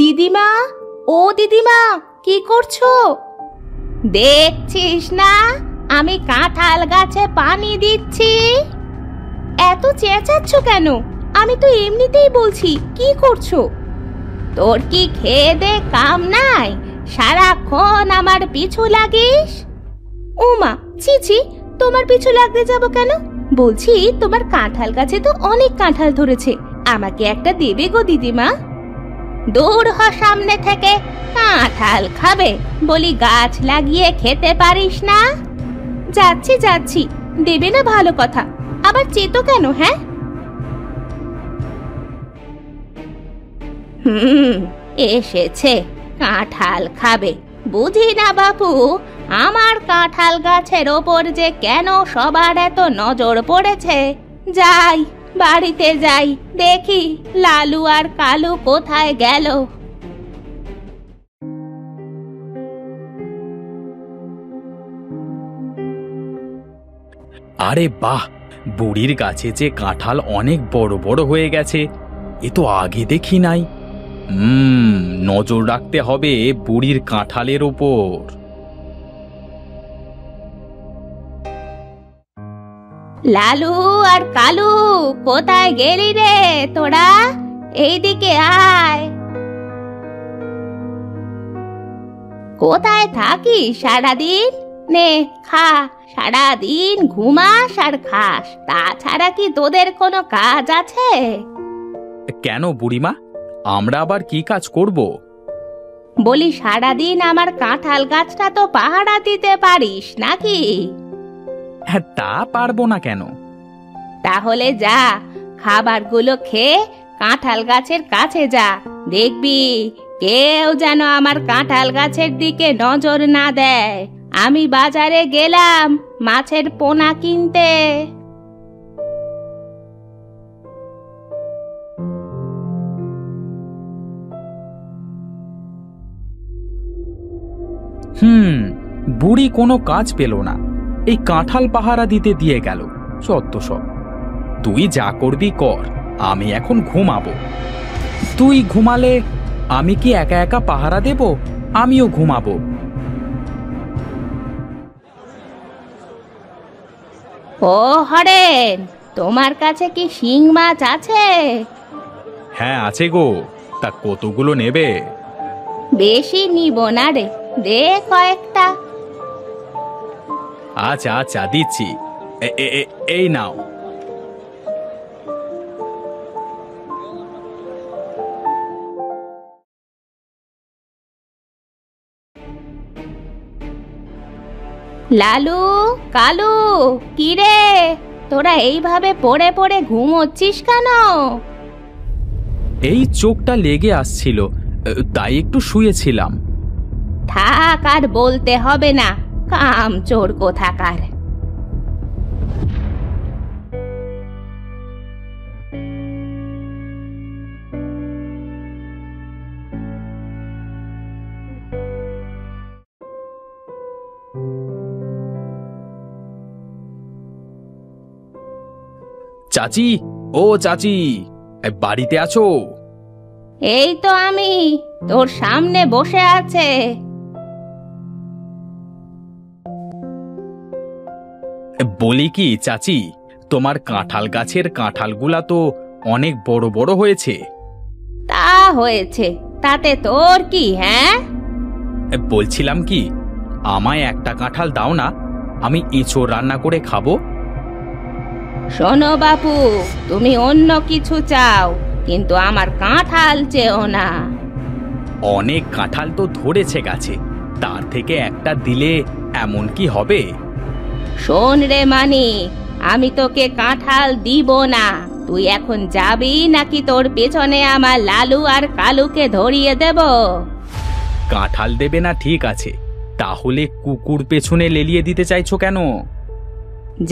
দিদিমা, ও দিদিমা, কি করছো? দেখছিস না আমি কাঁঠাল গাছে পানি দিচ্ছি? এত চেঁচাচ্ছ কেন? আমি তো এমনিতেই বলছি, কি করছো? তোর কি খেয়ে দে কাম নাই? সারাক্ষণ আমার পিছু লাগিস। ওমা, ছি ছি, তোমার পিছু লাগতে যাব কেন? বলছি তোমার কাঁঠাল গাছে তো অনেক কাঁঠাল ধরেছে, আমাকে একটা দেবে গো দিদিমা। দূর হ সামনে থেকে, কাঁঠাল খাবে বলি গাছ লাগিয়ে খেতে পারিস না? যাচ্ছি যাচ্ছি, দেবে না ভালো কথা, আবার চেতো কেন? হ্যাঁ, এসেছে, কাঁঠাল খাবে। বুঝি না বাপু, আমার কাঁঠাল গাছের ওপর যে কেন সবার এত নজর পড়েছে। যাই বাড়িতে যাই, দেখি লালু আর কালু কোথায় গেল। আরে বাহ, বুড়ির গাছে যে কাঁঠাল অনেক বড় বড় হয়ে গেছে, এ তো আগে দেখি নাই। নজর রাখতে হবে বুড়ির কাঁঠালের ওপর। লালু আর কালু, কোথায় গেলি রে তোরা? এইদিকে আয়। কোথায় থাকিস সারাদিন? নে খা, সারাদিন ঘুমাস আর খাস, তাছাড়া কি তোদের কোনো কাজ আছে? কেন বুড়িমা, আমরা আবার কি কাজ করব? বলি সারাদিন আমার কাঁঠাল গাছটা তো পাহারা দিতে পারিস নাকি? হ্যাঁ, তা পারবো না কেন? তাহলে যা, খাবারগুলো খেয়ে কাঁঠাল গাছের কাছে যা, দেখবি কেউ যেন আমার কাঁঠাল গাছের দিকে নজর না দেয়। আমি বাজারে গেলাম মাছের পোনা কিনতে। বুড়ি কোনো কাজ পেল না, এই কাঁঠাল পাহারা দিতে দিয়ে গেল। সত্য সব, তুই যা করবি কর, আমি এখন ঘুমাবো। তুই ঘুমালে আমি কি একা একা পাহারা দেব? আমিও ঘুমাবো। ও হরেন, তোমার কাছে কি শিং মাছ আছে? হ্যাঁ আছে গো, তা কতগুলো নেবে? বেশি নিব না রে, দে কয়েকটা। আচ্ছা আচ্ছা দিচ্ছি, এই নাও। লালু কালু, কি রে তোরা এইভাবে পড়ে পড়ে ঘুমোচ্ছিস কেন? এই চোখটা লেগে আসছিল, তাই একটু শুয়েছিলাম। থাক আর বলতে হবে না, কাম চোর কোথাকার। চাচি, ও চাচি, বাড়িতে আছো? এই তো আমি, তোর সামনে বসে আছে। বলি কি চাচি, তোমার কাঁঠাল গাছের কাঁঠালগুলা তো অনেক বড় বড় হয়েছে। তা হয়েছে, তাতে তোর কি? হ্যাঁ, বলছিলাম কি, আমায় একটা কাঁঠাল দাও না, আমি এঁচোড় রান্না করে খাবো। শোনো বাপু, তুমি অন্য কিছু চাও, কিন্তু আমার কাঁঠাল চেও না। অনেক কাঁঠাল তো ধরেছে গাছে, তার থেকে একটা দিলে এমন কি হবে? শোন রে মানি, আমি তোকে কাঁঠাল দিব না। তুই এখন যাবি নাকি তোর পেছনে আমার লালু আর কালুকে ধরিয়ে দেব? কাঁঠাল দেবে না ঠিক আছে, তাহলে কুকুর পেছনে লেলিয়ে দিতে চাইছো কেন?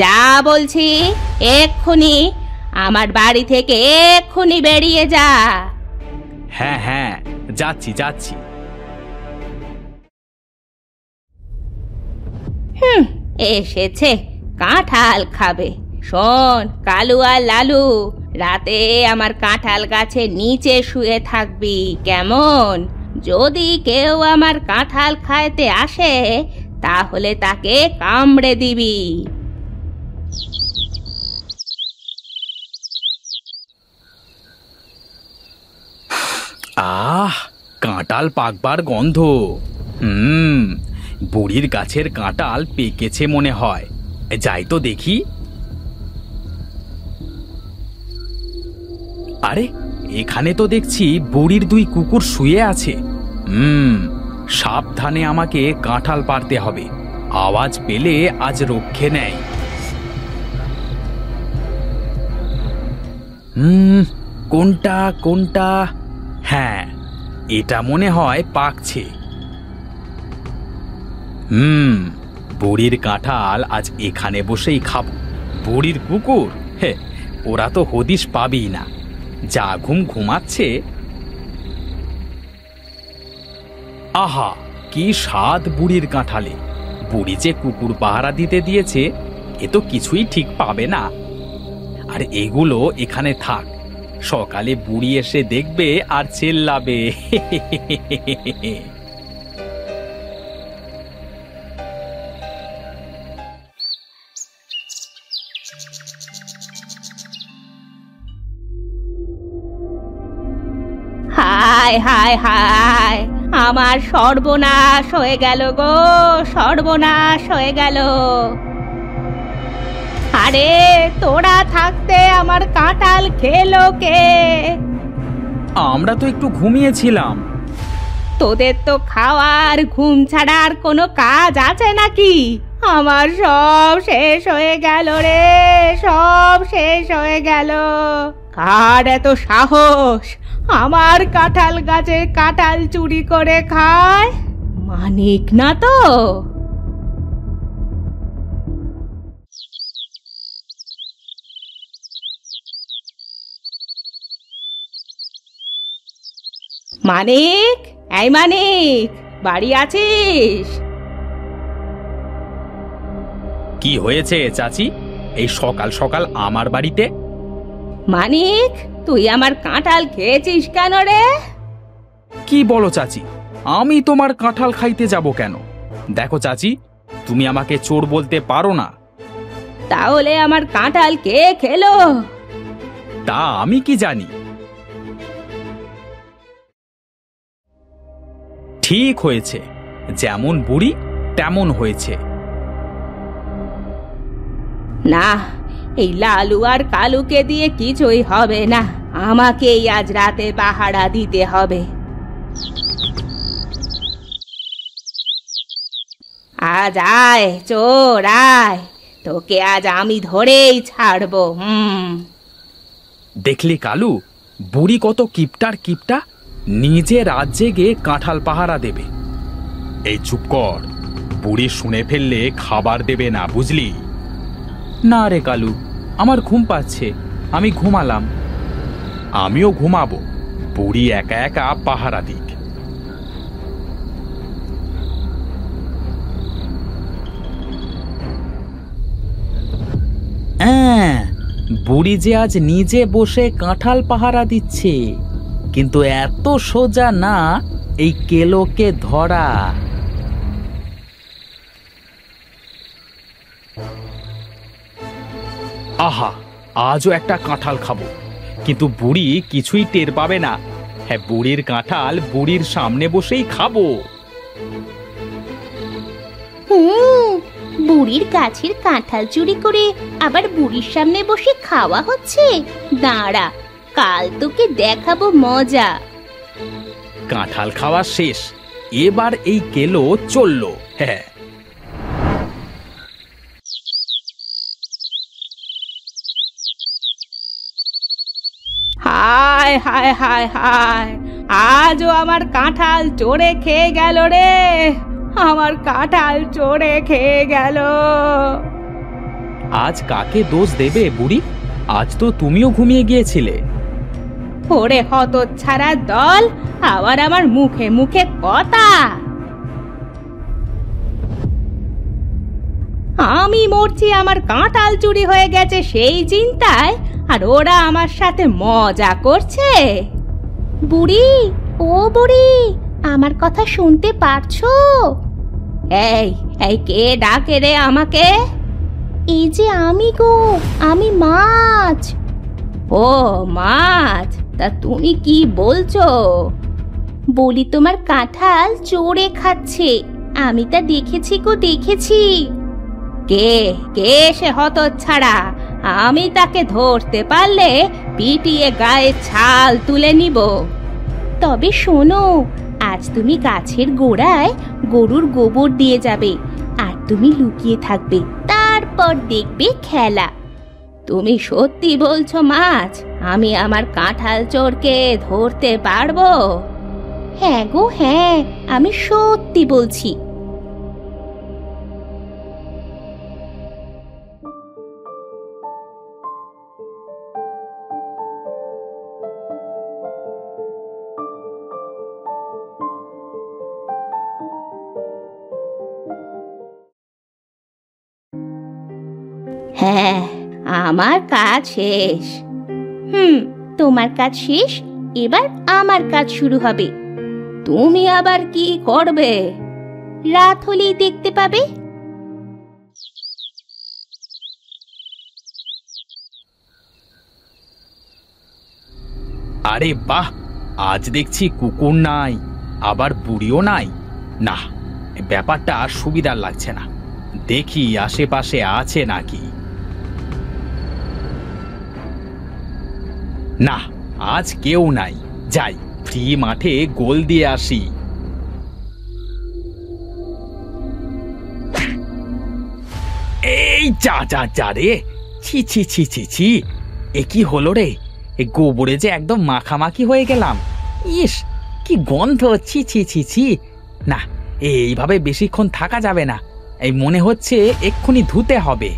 যা বলছি, এক্ষুনি আমার বাড়ি থেকে এক্ষুনি বেরিয়ে যা। হ্যাঁ হ্যাঁ, যাচ্ছি যাচ্ছি। এসেছে, কাঁঠাল খাবে। শোন কালু আর লালু, রাতে আমার কাঁঠাল গাছের নিচে শুয়ে থাকবি, কেমন? যদি কেউ আমার কাঁঠাল খাইতে আসে তাহলে তাকে কামড়ে দিবি। আহ, কাঁঠাল পাকবার গন্ধ। বুড়ির গাছের কাঁঠাল পেকেছে মনে হয়, যাই তো দেখি। আরে, এখানে তো দেখছি বুড়ির দুই কুকুর শুয়ে আছে। সাবধানে আমাকে কাঁঠাল পারতে হবে, আওয়াজ পেলে আজ রক্ষে নেই। কোনটা? হ্যাঁ, এটা মনে হয় পাকছে। বুড়ির কাঁঠাল আজ এখানে বসেই খাবো। বুড়ির কুকুর, হে, ওরা তো হদিশ পাবেই না, যা ঘুমাচ্ছে। আহা, কি স্বাদ বুড়ির কাঁঠালে! বুড়ি যে কুকুর পাহারা দিতে দিয়েছে, এ তো কিছুই ঠিক পাবে না। আর এগুলো এখানে থাক, সকালে বুড়ি এসে দেখবে আর চেল্লাবে। হায় হায় হায়, আমার সর্বনাশ হয়ে গেল গো, সর্বনাশ হয়ে গেল। আরে, তোরা থাকতে আমার কাঁঠাল খেলো কে? আমরা তো একটু ঘুমিয়েছিলাম। তোদের তো খাওয়ার ঘুম ছাড়া আর কোনো কাজ আছে নাকি? আমার সব শেষ হয়ে গেল রে, সব শেষ হয়ে গেল। কার এত সাহস আমার কাঁঠাল গাছের কাঁঠাল চুরি করে খায়? মানিক না তো? মানিক, এই মানিক, বাড়ি আছিস? কি হয়েছে চাচি, এই সকাল সকাল আমার বাড়িতে? মানিক, তুই আমার কাঁঠাল খেয়েছিস কেন রে? কি বলো চাচি, আমি তোমার কাঁঠাল খাইতে যাব কেন? দেখো চাচি, তুমি আমাকে চোর বলতে পারো না। তাহলে আমার কাঁঠাল কে খেলো? তা আমি কি জানি? ঠিক হয়েছে, যেমন বুড়ি তেমন হয়েছে। না, এই লালু আর কালুকে দিয়ে কিছুই হবে না, আমাকেই আজ রাতে পাহারা দিতে হবে। আজ আয় চোর, আয়, তোকে আজ আমি ধরেই ছাড়ব। দেখলি কালু, বুড়ি কত কিপটার কিপটা, নিজে রাত জেগে কাঁঠাল পাহারা দেবে। এই চুপ কর, বুড়ি শুনে ফেললে খাবার দেবে না, বুঝলি? না রে কালু, আমার ঘুম পাচ্ছে, আমি ঘুমালাম। আমিও ঘুমাবো, বুড়ি একা একা পাহারা দিক। বুড়ি যে আজ নিজে বসে কাঁঠাল পাহারা দিচ্ছে, কিন্তু এত সোজা না এই কেলোকে ধরা। আহা, আজও একটা কাঁঠাল খাবো, কিন্তু বুড়ি কিছুই টের পাবে না। হ্যাঁ, বুড়ির কাঁঠাল বুড়ির সামনে বসেই খাবো। বুড়ির গাছের কাঁঠাল চুরি করে আবার বুড়ির সামনে বসে খাওয়া হচ্ছে? দাঁড়া, কাল তোকে দেখাবো মজা। কাঁঠাল খাওয়া শেষ, এবার এই কেলো চললো। হ্যাঁ, হায় হায় হায় হায়, আজও আমার কাঁঠাল চোরে খেয়ে গেল রে, আমার কাঁঠাল চোরে খেয়ে গেল। আজ কাকে দোষ দেবে বুড়ি? আজ তো তুমিও ঘুমিয়ে গিয়েছিলে। ওরে হতচ্ছাড়া দল, আবার আমার মুখে মুখে কথা। আমি মরছি, আমার কাঁঠাল চুরি হয়ে গেছে সেই চিন্তায় আর ওরা আমার সাথে মজা করছে। বুড়ি, ও বুড়ি, আমার কথা শুনতে পারছো? এই এই, কে ডাকে রে আমাকে? এই যে আমি গো, আমি মাছ। ও মাছ, তা তুমি কি বলছো? বলি তোমার কাঁঠাল চোরে খাচ্ছে, আমি তা দেখেছি গো, দেখেছি। কে কে সে হতচ্ছাড়া? আমি তাকে ধরতে পারলে পিটিয়ে গায়ে ছাল তুলে নিব। তবে শোনো, আজ তুমি গাছের গোড়ায় গরুর গোবর দিয়ে যাবে, আর তুমি লুকিয়ে থাকবে, তারপর দেখবে খেলা। তুমি সত্যি বলছো মাছ, আমি আমার কাঁঠাল চোরকে ধরতে পারবো? হ্যাঁ গো হ্যাঁ, আমি সত্যি বলছি। হ্যাঁ, আমার কাজ শেষ। তোমার কাজ শেষ, এবার আমার কাজ শুরু হবে। তুমি আবার কি করবে? রাত হলেই দেখতে পাবে। আরে বাহ, আজ দেখছি কুকুর নাই, আবার বুড়িও নাই। না, ব্যাপারটা সুবিধার লাগছে না। দেখি আশেপাশে আছে নাকি। না, আজ কেউ নাই। যাই ফ্রি মাঠে গোল দিয়ে আসি। এই যা যা যা রে, ছি ছি ছি ছি ছি, এ কি হলো রে? এ গোবরে যে একদম মাখামাখি হয়ে গেলাম। ইস, কি গন্ধ! ছি ছি ছি ছি। না, এইভাবে বেশিক্ষণ থাকা যাবে না। এই মনে হচ্ছে এক্ষুনি ধুতে হবে।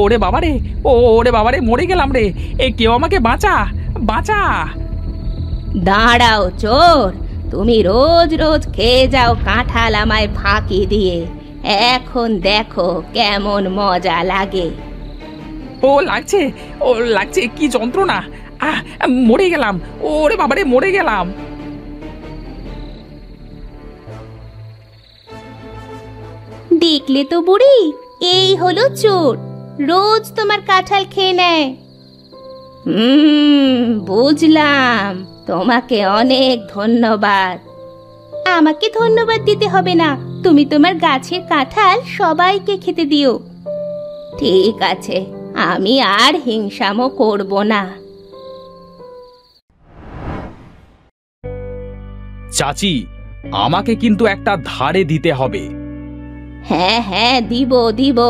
ওরে বাবা রে, ওরে বাবা রে, মরে গেলাম রে। এ কেউ আমাকে বাঁচা, বাঁচা! দাঁড়াও চোর, তুমি রোজ রোজ খেয়ে যাও কাঁঠাল আমায় ফাঁকি দিয়ে। এখন দেখো কেমন মজা লাগে। ও লাগছে, ও লাগছে, কি যন্ত্রণা! আহ, মরে গেলাম! ওরে বাবা রে, মরে গেলাম! দেখলে তো বুড়ি, এই হলো চোর, রোজ তোমার কাঁঠাল খেয়ে নেয়। বুঝলাম, তোমাকে অনেক ধন্যবাদ। আমাকে ধন্যবাদ দিতে হবে না, তুমি তোমার গাছের কাঁঠাল সবাইকে খেতে দিও। ঠিক আছে, আমি আর হিংসামও করব না। চাচি, আমাকে কিন্তু একটা ধারে দিতে হবে। হ্যাঁ হ্যাঁ, দিব দিব।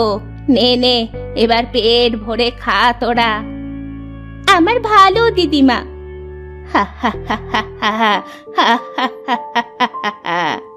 নে নে, এবার পেট ভরে খা তোরা, আমার ভালো দিদিমা। হা হা হা হা হা হা হা হা হা হা।